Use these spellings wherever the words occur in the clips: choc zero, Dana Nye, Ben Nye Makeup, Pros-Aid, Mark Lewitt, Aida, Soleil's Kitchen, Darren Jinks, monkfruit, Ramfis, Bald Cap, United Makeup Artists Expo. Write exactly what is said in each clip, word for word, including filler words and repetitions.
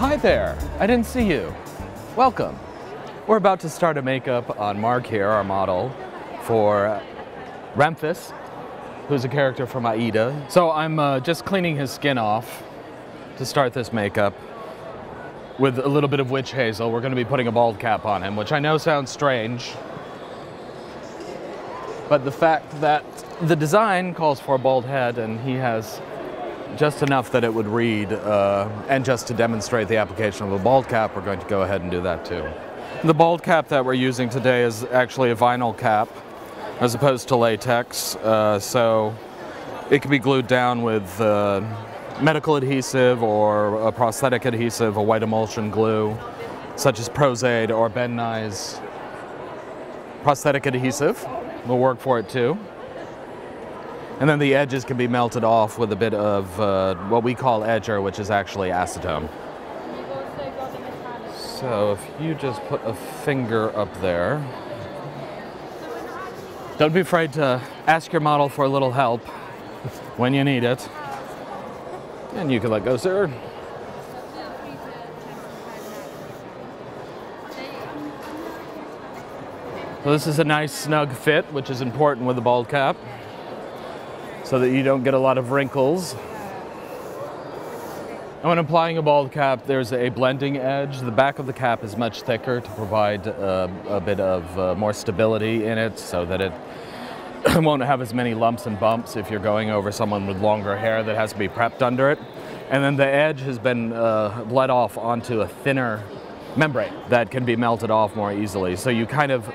Hi there, I didn't see you. Welcome. We're about to start a makeup on Mark here, our model, for Ramfis, who's a character from Aida. So I'm uh, just cleaning his skin off to start this makeup with a little bit of witch hazel. We're gonna be putting a bald cap on him, which I know sounds strange, but the fact that the design calls for a bald head and he has just enough that it would read, uh, and just to demonstrate the application of a bald cap, we're going to go ahead and do that too. The bald cap that we're using today is actually a vinyl cap as opposed to latex, uh, so it can be glued down with uh, medical adhesive or a prosthetic adhesive, a white emulsion glue, such as Pros-Aid or Ben Nye's prosthetic adhesive. Will work for it too. And then the edges can be melted off with a bit of uh, what we call edger, which is actually acetone. So if you just put a finger up there. Don't be afraid to ask your model for a little help when you need it. And you can let go, sir. So this is a nice snug fit, which is important with a bald cap, so that you don't get a lot of wrinkles. And when applying a bald cap, there's a blending edge. The back of the cap is much thicker to provide uh, a bit of uh, more stability in it, so that it won't have as many lumps and bumps if you're going over someone with longer hair that has to be prepped under it. And then the edge has been uh, bled off onto a thinner membrane that can be melted off more easily. So you kind of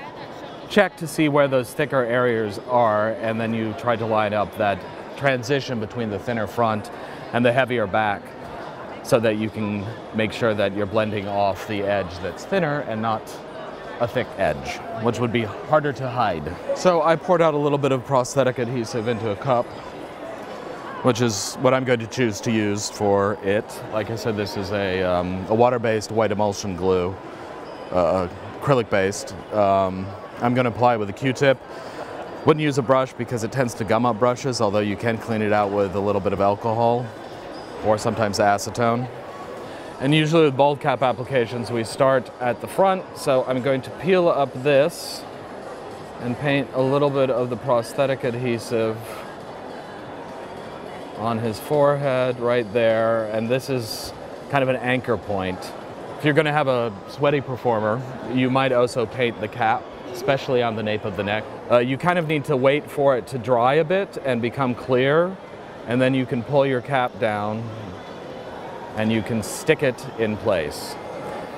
check to see where those thicker areas are, and then you try to line up that transition between the thinner front and the heavier back, so that you can make sure that you're blending off the edge that's thinner and not a thick edge, which would be harder to hide. So I poured out a little bit of prosthetic adhesive into a cup, which is what I'm going to choose to use for it. Like I said, this is a, um, a water-based white emulsion glue, uh, acrylic-based. Um, I'm going to apply with a Q-tip. Wouldn't use a brush because it tends to gum up brushes, although you can clean it out with a little bit of alcohol or sometimes acetone. And usually with bald cap applications, we start at the front. So I'm going to peel up this and paint a little bit of the prosthetic adhesive on his forehead right there. And this is kind of an anchor point. If you're going to have a sweaty performer, you might also paint the cap, especially on the nape of the neck. Uh, you kind of need to wait for it to dry a bit and become clear, and then you can pull your cap down and you can stick it in place.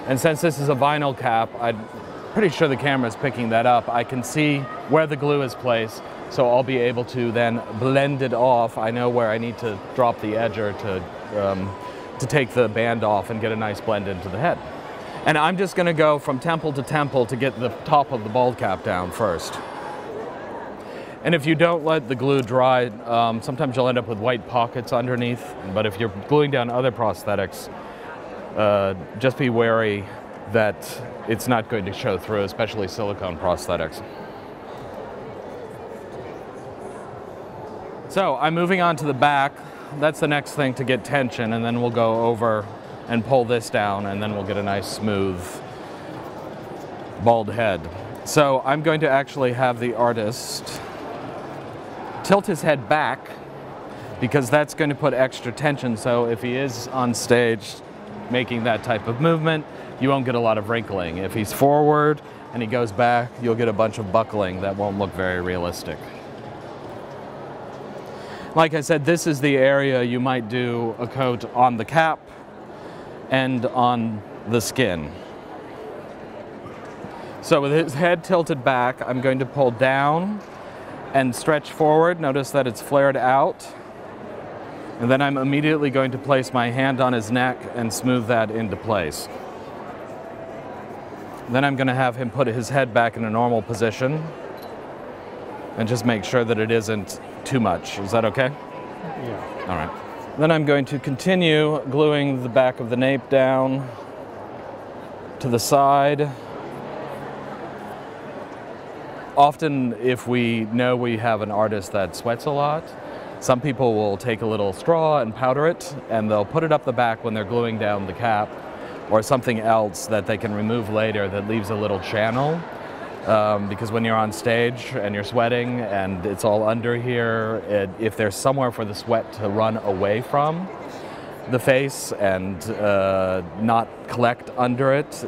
And since this is a vinyl cap, I'm pretty sure the camera's picking that up. I can see where the glue is placed, so I'll be able to then blend it off. I know where I need to drop the edger to, um, to take the band off and get a nice blend into the head. And I'm just gonna go from temple to temple to get the top of the bald cap down first. And if you don't let the glue dry, um, sometimes you'll end up with white pockets underneath. But if you're gluing down other prosthetics, uh, just be wary that it's not going to show through, especially silicone prosthetics. So I'm moving on to the back. That's the next thing to get tension, and then we'll go over and pull this down, and then we'll get a nice smooth bald head. So I'm going to actually have the artist tilt his head back, because that's going to put extra tension. So if he is on stage making that type of movement, you won't get a lot of wrinkling. If he's forward and he goes back, you'll get a bunch of buckling that won't look very realistic. Like I said, this is the area you might do a coat on the cap and on the skin. So with his head tilted back, I'm going to pull down and stretch forward. Notice that it's flared out. And then I'm immediately going to place my hand on his neck and smooth that into place. Then I'm gonna have him put his head back in a normal position and just make sure that it isn't too much. Is that okay? Yeah. All right. Then I'm going to continue gluing the back of the nape down to the side. Often, if we know we have an artist that sweats a lot, some people will take a little straw and powder it, and they'll put it up the back when they're gluing down the cap, or something else that they can remove later that leaves a little channel. Um, because when you're on stage and you're sweating and it's all under here, it, if there's somewhere for the sweat to run away from the face and uh, not collect under it,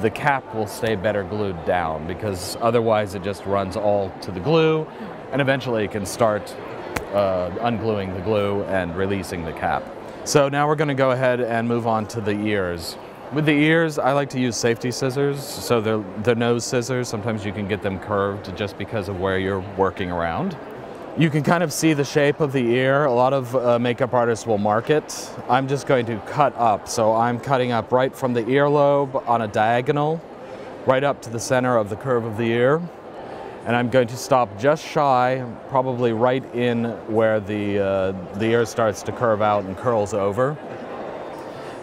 the cap will stay better glued down, because otherwise it just runs all to the glue and eventually it can start uh, ungluing the glue and releasing the cap. So now we're going to go ahead and move on to the ears. With the ears, I like to use safety scissors, so they're, they're nose scissors. Sometimes you can get them curved just because of where you're working around. You can kind of see the shape of the ear. A lot of uh, makeup artists will mark it. I'm just going to cut up, so I'm cutting up right from the earlobe on a diagonal, right up to the center of the curve of the ear. And I'm going to stop just shy, probably right in where the, uh, the ear starts to curve out and curls over,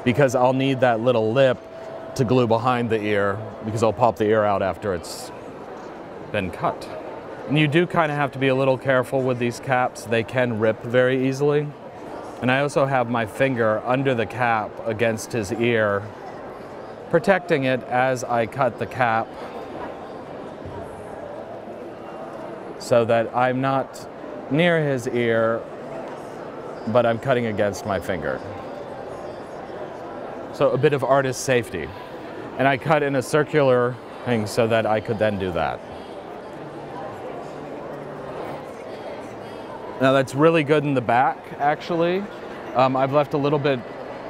because I'll need that little lip to glue behind the ear, because I'll pop the ear out after it's been cut. And you do kind of have to be a little careful with these caps. They can rip very easily. And I also have my finger under the cap against his ear, protecting it as I cut the cap, so that I'm not near his ear, but I'm cutting against my finger. So a bit of artist safety. And I cut in a circular thing so that I could then do that. Now that's really good in the back, actually. Um, I've left a little bit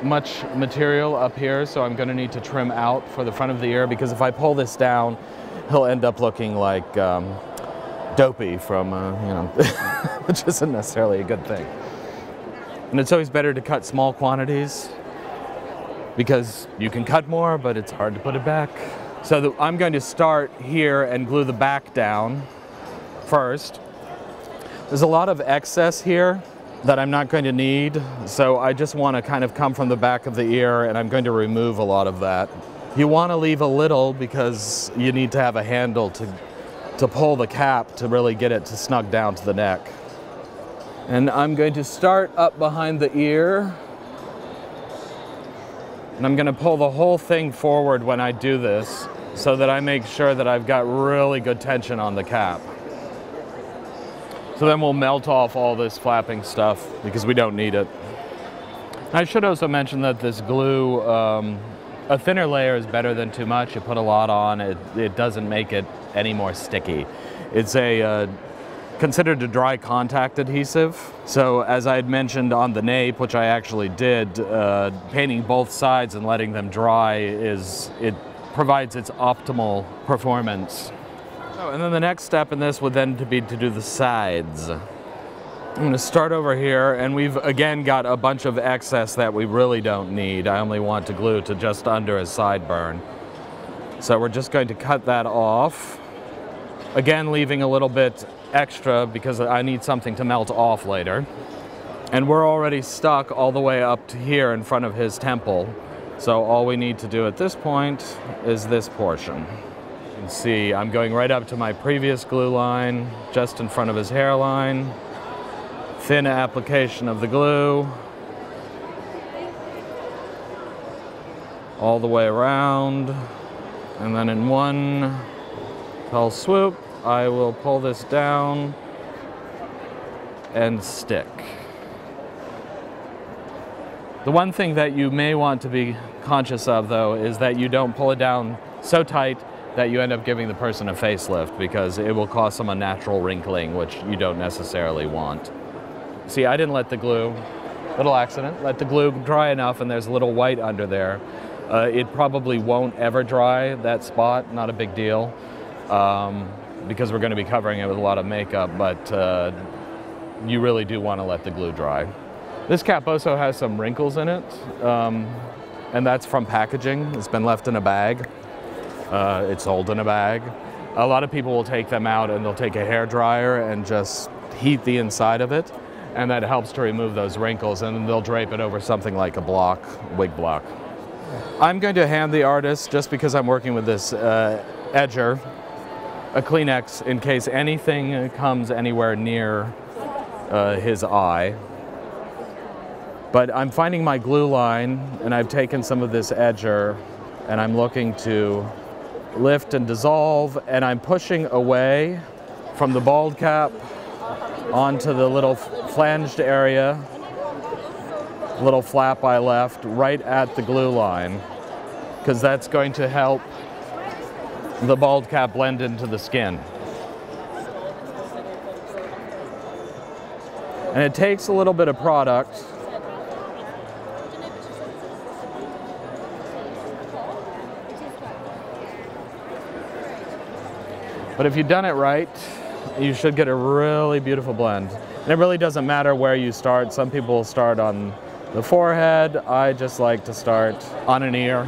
much material up here, so I'm gonna need to trim out for the front of the ear, because if I pull this down, he'll end up looking like um, Dopey from, uh, you know, which isn't necessarily a good thing. And it's always better to cut small quantities, because you can cut more, but it's hard to put it back. So the, I'm going to start here and glue the back down first. There's a lot of excess here that I'm not going to need, so I just want to kind of come from the back of the ear, and I'm going to remove a lot of that. You want to leave a little, because you need to have a handle to, to pull the cap to really get it to snug down to the neck. And I'm going to start up behind the ear. And I'm gonna pull the whole thing forward when I do this, so that I make sure that I've got really good tension on the cap. So then we'll melt off all this flapping stuff, because we don't need it. I should also mention that this glue, um, a thinner layer is better than too much. You put a lot on, it, it doesn't make it any more sticky. It's a uh, considered a dry contact adhesive. So as I had mentioned on the nape, which I actually did, uh, painting both sides and letting them dry is, it provides its optimal performance. Oh, and then the next step in this would then to be to do the sides. I'm gonna start over here, and we've again got a bunch of excess that we really don't need. I only want to glue to just under his sideburn. So we're just going to cut that off. Again, leaving a little bit extra, because I need something to melt off later. And we're already stuck all the way up to here in front of his temple. So all we need to do at this point is this portion. You can see I'm going right up to my previous glue line, just in front of his hairline. Thin application of the glue. All the way around. And then in one fell swoop, I will pull this down and stick. The one thing that you may want to be conscious of, though, is that you don't pull it down so tight that you end up giving the person a facelift, because it will cause some unnatural wrinkling, which you don't necessarily want. See, I didn't let the glue, little accident, let the glue dry enough, and there's a little white under there. Uh, it probably won't ever dry, that spot, not a big deal. Um, because we're going to be covering it with a lot of makeup, but uh, you really do want to let the glue dry. This cap also has some wrinkles in it, um, and that's from packaging. It's been left in a bag. Uh, it's sold in a bag. A lot of people will take them out, and they'll take a hair dryer and just heat the inside of it, and that helps to remove those wrinkles, and they'll drape it over something like a block, wig block. I'm going to hand the artist, just because I'm working with this uh, edger, a Kleenex in case anything comes anywhere near uh, his eye. But I'm finding my glue line, and I've taken some of this edger, and I'm looking to lift and dissolve, and I'm pushing away from the bald cap onto the little flanged area, little flap I left right at the glue line, because that's going to help the bald cap blend into the skin. And it takes a little bit of product. But if you've done it right, you should get a really beautiful blend. And it really doesn't matter where you start. Some people start on the forehead. I just like to start on an ear.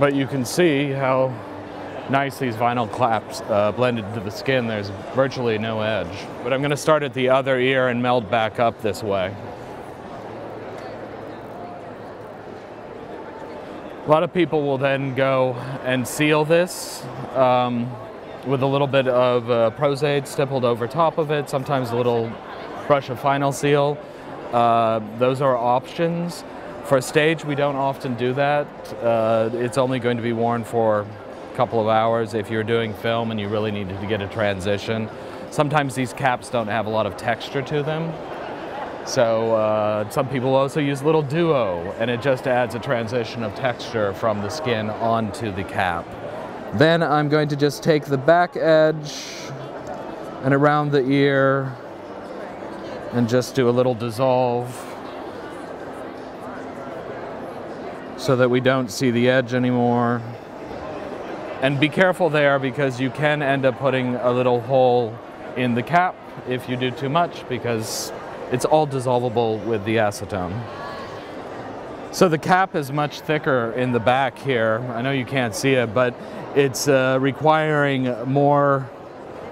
But you can see how nice these vinyl claps uh, blend into the skin. There's virtually no edge. But I'm gonna start at the other ear and meld back up this way. A lot of people will then go and seal this um, with a little bit of uh, Pros-Aid stippled over top of it, sometimes a little brush of final seal. Uh, those are options. For a stage, we don't often do that. Uh, it's only going to be worn for a couple of hours if you're doing film and you really needed to get a transition. Sometimes these caps don't have a lot of texture to them. So uh, some people also use little duo, and it just adds a transition of texture from the skin onto the cap. Then I'm going to just take the back edge and around the ear and just do a little dissolve so that we don't see the edge anymore. And be careful there, because you can end up putting a little hole in the cap if you do too much, because it's all dissolvable with the acetone. So the cap is much thicker in the back here. I know you can't see it, but it's uh, requiring more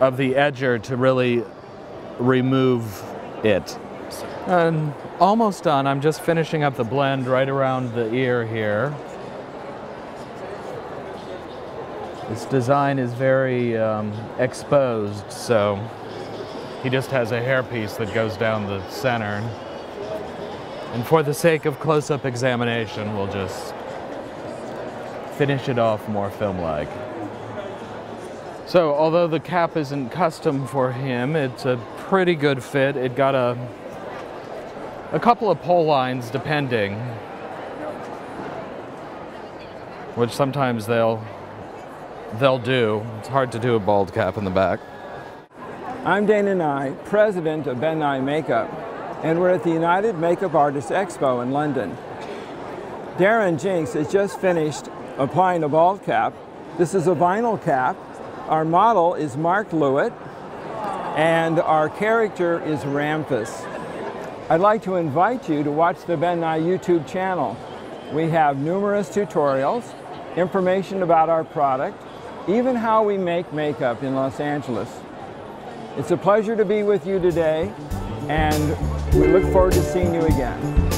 of the edger to really remove it. And almost done. I'm just finishing up the blend right around the ear here. This design is very um, exposed, so he just has a hairpiece that goes down the center. And for the sake of close-up examination, we'll just finish it off more film-like. So although the cap isn't custom for him, it's a pretty good fit. It got a, a couple of pole lines depending, which sometimes they'll, they'll do. It's hard to do a bald cap in the back. I'm Dana Nye, president of Ben Nye Makeup, and we're at the United Makeup Artists Expo in London. Darren Jinks has just finished applying a bald cap. This is a vinyl cap. Our model is Mark Lewitt, and our character is Ramfis. I'd like to invite you to watch the Ben Nye YouTube channel. We have numerous tutorials, information about our product, even how we make makeup in Los Angeles. It's a pleasure to be with you today, and we look forward to seeing you again.